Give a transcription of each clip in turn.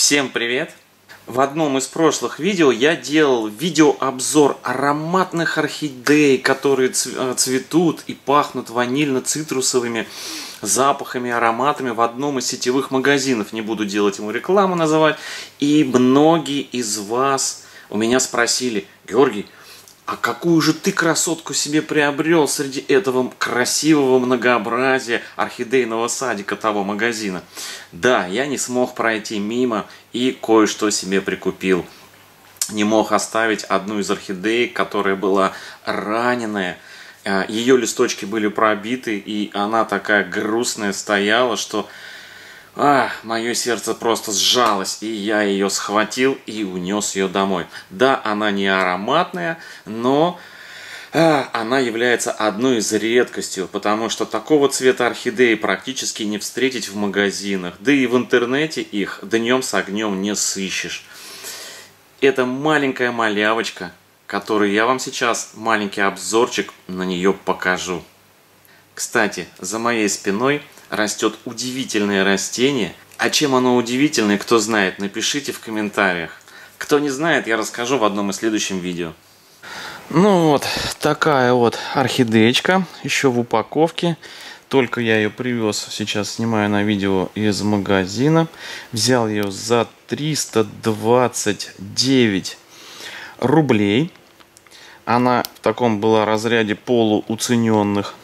Всем привет! В одном из прошлых видео я делал видеообзор ароматных орхидей, которые цветут и пахнут ванильно-цитрусовыми запахами, ароматами в одном из сетевых магазинов. Не буду делать ему рекламу называть. И многие из вас у меня спросили: Георгий, а какую же ты красотку себе приобрел среди этого красивого многообразия орхидейного садика того магазина? Да, я не смог пройти мимо и кое-что себе прикупил. Не мог оставить одну из орхидей, которая была раненая. Ее листочки были пробиты, и она такая грустная стояла, что мое сердце просто сжалось, и я ее схватил и унес ее домой. Да, она не ароматная, но она является одной из редкостей, потому что такого цвета орхидеи практически не встретить в магазинах. Да и в интернете их днем с огнем не сыщешь. Это маленькая малявочка, которую я вам сейчас маленький обзорчик на нее покажу. Кстати, за моей спиной растет удивительное растение. А чем оно удивительное, кто знает, напишите в комментариях. Кто не знает, я расскажу в одном из следующих видео. Ну вот, такая вот орхидеечка, еще в упаковке. Только я ее привез, сейчас снимаю на видео, из магазина. Взял ее за 329 рублей. Она в таком была разряде полууцененных.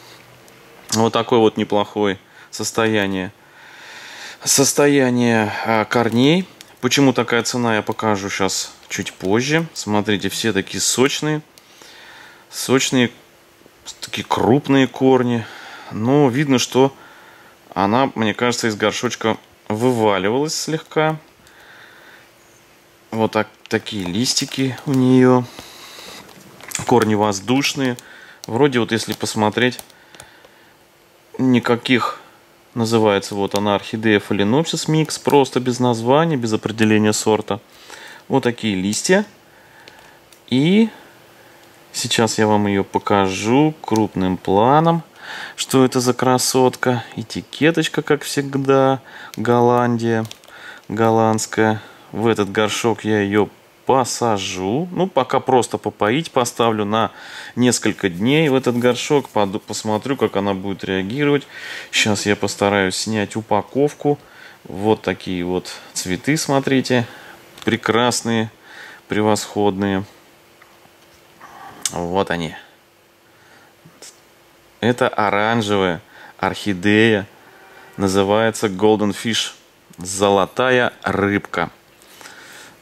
Вот такой вот неплохой состояние корней. Почему такая цена, я покажу сейчас чуть позже. Смотрите, все такие сочные, такие крупные корни. Но видно, что она, мне кажется, из горшочка вываливалась слегка. Вот такие листики у нее. Корни воздушные. Вроде вот, если посмотреть, никаких... Называется вот она орхидея Фаленопсис микс, просто без названия, без определения сорта. Вот такие листья. И сейчас я вам ее покажу крупным планом, что это за красотка. Этикеточка, как всегда, Голландия, голландская. В этот горшок я ее посажу. Ну, пока просто попоить поставлю на несколько дней в этот горшок. Посмотрю, как она будет реагировать. Сейчас я постараюсь снять упаковку. Вот такие вот цветы, смотрите. Прекрасные, превосходные. Вот они. Это оранжевая орхидея. Называется Golden Fish. Золотая рыбка.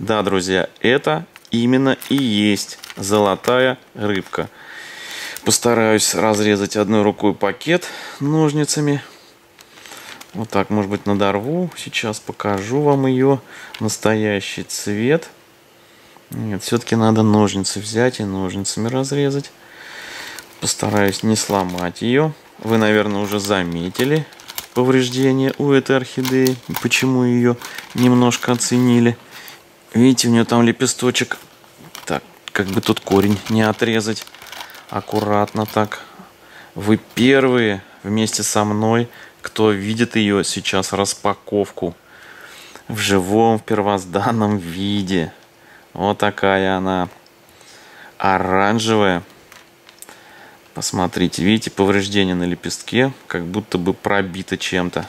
Да, друзья, это именно и есть золотая рыбка. Постараюсь разрезать одной рукой пакет ножницами. Вот так, может быть, надорву. Сейчас покажу вам ее настоящий цвет. Нет, все-таки надо ножницы взять и ножницами разрезать. Постараюсь не сломать ее. Вы, наверное, уже заметили повреждение у этой орхидеи. Почему ее немножко оценили. Видите, у нее там лепесточек. Так, как бы тут корень не отрезать. Аккуратно так. Вы первые вместе со мной, кто видит ее сейчас распаковку. В живом, в первозданном виде. Вот такая она. Оранжевая. Посмотрите, видите, повреждение на лепестке. Как будто бы пробито чем-то.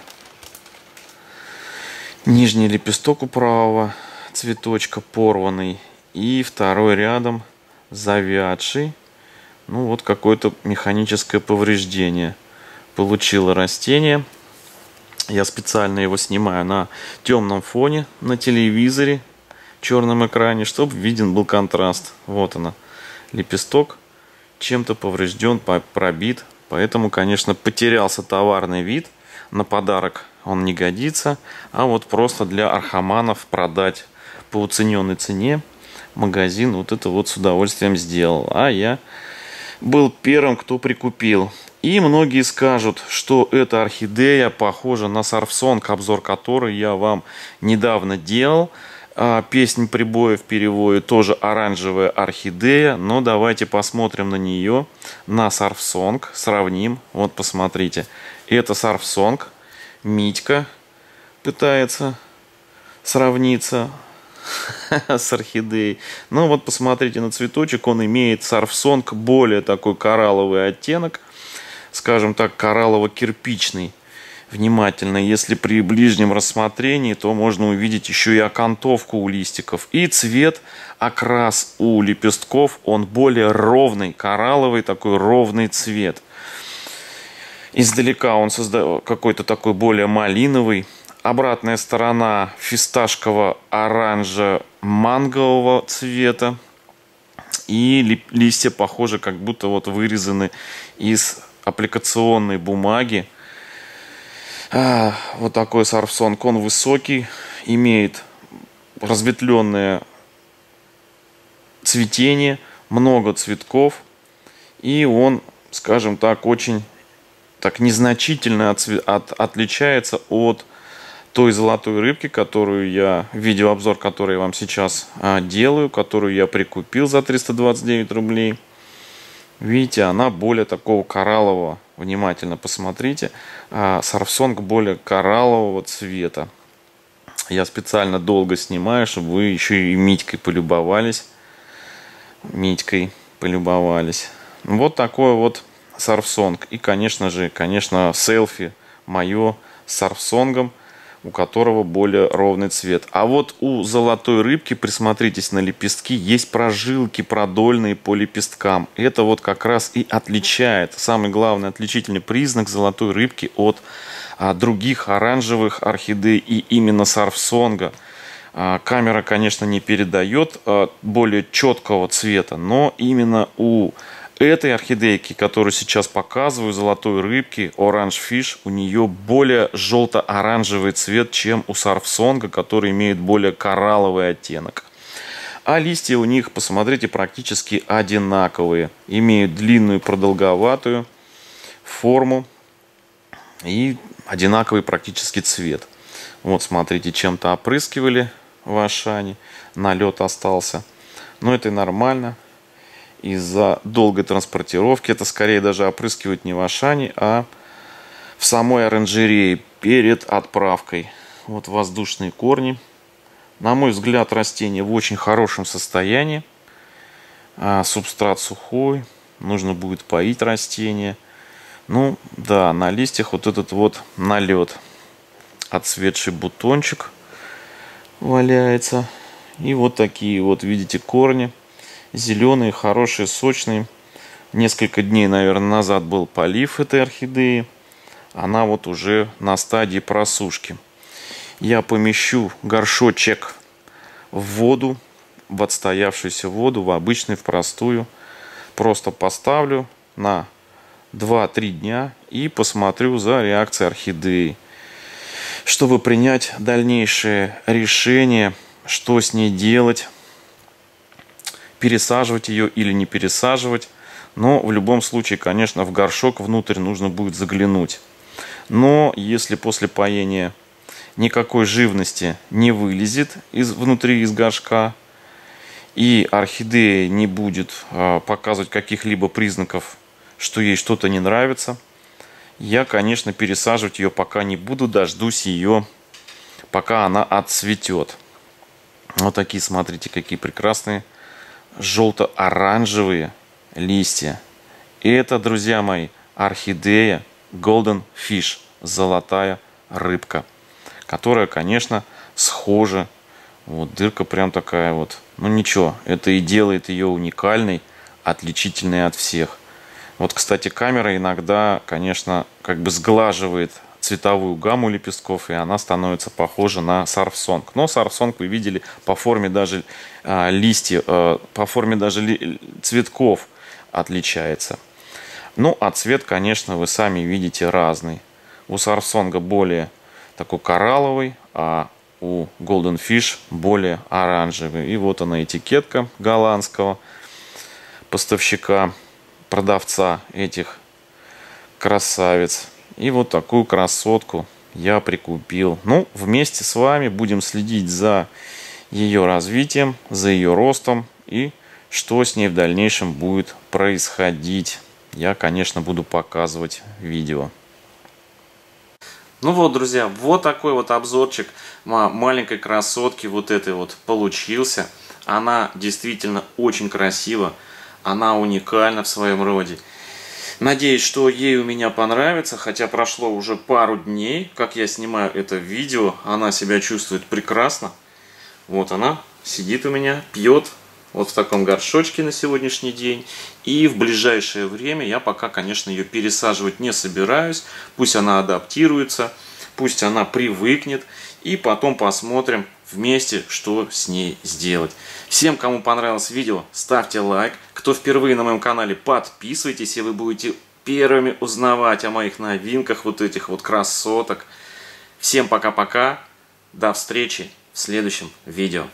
Нижний лепесток у правого цветочка порванный, и второй рядом завядший. Ну вот, какое-то механическое повреждение получило растение. Я специально его снимаю на темном фоне, на телевизоре, черном экране, чтобы виден был контраст. Вот она, лепесток чем-то поврежден, пробит, поэтому, конечно, потерялся товарный вид. На подарок он не годится, а вот просто для орхоманов продать по уцененной цене магазин вот это вот с удовольствием сделал. А я был первым, кто прикупил. И многие скажут, что эта орхидея похожа на Surf Song, обзор который я вам недавно делал. Песнь прибоя в переводе тоже оранжевая орхидея. Но давайте посмотрим на нее, на Surf Song, сравним. Вот посмотрите, это Surf Song. Митька пытается сравнится с орхидеей. Ну вот посмотрите на цветочек, он имеет Surf Song более такой коралловый оттенок, скажем так, кораллово-кирпичный. Внимательно, если при ближнем рассмотрении, то можно увидеть еще и окантовку у листиков. И цвет, окрас у лепестков, он более ровный, коралловый, такой ровный цвет. Издалека он создает какой-то такой более малиновый. Обратная сторона фисташково-оранжево-мангового цвета. И листья похожи, как будто вот вырезаны из аппликационной бумаги. Вот такой Surf Song. Он высокий, имеет разветвленное цветение, много цветков. И он, скажем так, очень так незначительно отличается от той золотой рыбки, которую я, видеообзор который я вам сейчас делаю, которую я прикупил за 329 рублей. Видите, она более такого кораллового, внимательно посмотрите, Surf Song более кораллового цвета. Я специально долго снимаю, чтобы вы еще и митькой полюбовались. Вот такой вот Surf Song. И, конечно, селфи мое с Surf Song, у которого более ровный цвет. А вот у золотой рыбки, присмотритесь на лепестки, есть прожилки продольные по лепесткам. Это вот как раз и отличает, самый главный отличительный признак золотой рыбки от других оранжевых орхидей и именно Surf Song. Камера, конечно, не передает более четкого цвета, но именно у этой орхидейки, которую сейчас показываю, золотой рыбки, Orange Fish, у нее более желто-оранжевый цвет, чем у Surf Song, который имеет более коралловый оттенок. А листья у них, посмотрите, практически одинаковые. Имеют длинную продолговатую форму и одинаковый практически цвет. Вот, смотрите, чем-то опрыскивали в Ашане, налет остался. Но это и нормально. Из-за долгой транспортировки это скорее даже опрыскивают не в Ашане, а в самой оранжерее перед отправкой. Вот воздушные корни. На мой взгляд, растение в очень хорошем состоянии. Субстрат сухой. Нужно будет поить растение. Ну да, на листьях вот этот вот налет. Отцветший бутончик валяется. И вот такие вот, видите, корни. Зеленые, хорошие, сочные. Несколько дней, наверное, назад был полив этой орхидеи. Она вот уже на стадии просушки. Я помещу горшочек в воду, в отстоявшуюся воду, в обычную, в простую. Просто поставлю на 2-3 дня и посмотрю за реакцией орхидеи, чтобы принять дальнейшее решение, что с ней делать. Пересаживать ее или не пересаживать. Но в любом случае, конечно, в горшок внутрь нужно будет заглянуть. Но если после поения никакой живности не вылезет внутри из горшка и орхидея не будет показывать каких-либо признаков, что ей что-то не нравится, я, конечно, пересаживать ее пока не буду. Дождусь ее, пока она отцветет. Вот такие, смотрите, какие прекрасные желто-оранжевые листья. Это, друзья мои, орхидея Golden Fish, золотая рыбка, которая, конечно, схожа. Вот дырка прям такая вот. Ну ничего, это и делает ее уникальной, отличительной от всех. Вот, кстати, камера иногда, конечно, как бы сглаживает цветовую гамму лепестков, и она становится похожа на Surf Song. Но Surf Song вы видели по форме даже листьев, по форме даже цветков отличается. Ну, а цвет, конечно, вы сами видите разный. У Surf Song более такой коралловый, а у Golden Fish более оранжевый. И вот она этикетка голландского поставщика, продавца этих красавиц. И вот такую красотку я прикупил. Ну, вместе с вами будем следить за ее развитием, за ее ростом и что с ней в дальнейшем будет происходить. Я, конечно, буду показывать видео. Ну вот, друзья, вот такой вот обзорчик маленькой красотки вот этой вот получился. Она действительно очень красива, она уникальна в своем роде. Надеюсь, что ей у меня понравится, хотя прошло уже пару дней, как я снимаю это видео. Она себя чувствует прекрасно. Вот она сидит у меня, пьет вот в таком горшочке на сегодняшний день. И в ближайшее время я пока, конечно, ее пересаживать не собираюсь. Пусть она адаптируется, пусть она привыкнет. И потом посмотрим вместе, что с ней сделать. Всем, кому понравилось видео, ставьте лайк. Кто впервые на моем канале, подписывайтесь, и вы будете первыми узнавать о моих новинках, вот этих вот красоток. Всем пока-пока. До встречи в следующем видео.